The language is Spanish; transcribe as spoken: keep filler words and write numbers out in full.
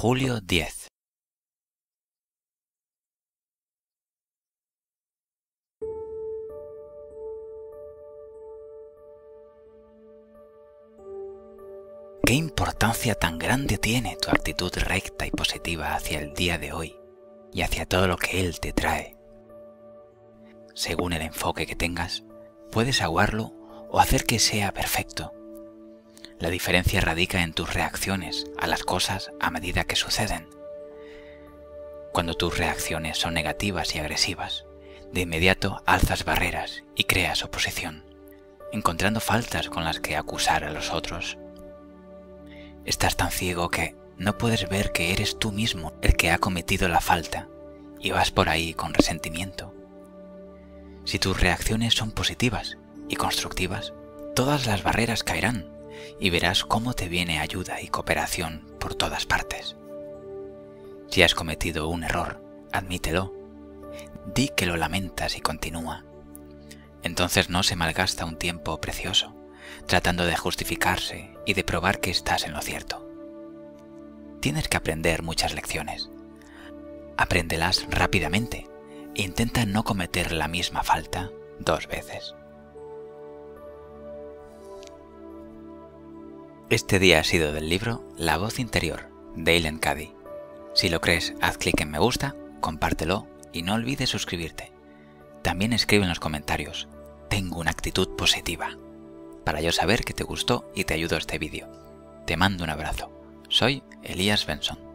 julio diez. ¿Qué importancia tan grande tiene tu actitud recta y positiva hacia el día de hoy y hacia todo lo que él te trae? Según el enfoque que tengas, puedes aguarlo o hacer que sea perfecto. La diferencia radica en tus reacciones a las cosas a medida que suceden. Cuando tus reacciones son negativas y agresivas, de inmediato alzas barreras y creas oposición, encontrando faltas con las que acusar a los otros. Estás tan ciego que no puedes ver que eres tú mismo el que ha cometido la falta y vas por ahí con resentimiento. Si tus reacciones son positivas y constructivas, todas las barreras caerán y verás cómo te viene ayuda y cooperación por todas partes. Si has cometido un error, admítelo. Di que lo lamentas y continúa. Entonces no se malgasta un tiempo precioso tratando de justificarse y de probar que estás en lo cierto. Tienes que aprender muchas lecciones. Apréndelas rápidamente e intenta no cometer la misma falta dos veces. Este día ha sido del libro La Voz Interior, de Aileen Cady. Si lo crees, haz clic en me gusta, compártelo y no olvides suscribirte. También escribe en los comentarios, tengo una actitud positiva, para yo saber que te gustó y te ayudó este vídeo. Te mando un abrazo. Soy Elías Benson.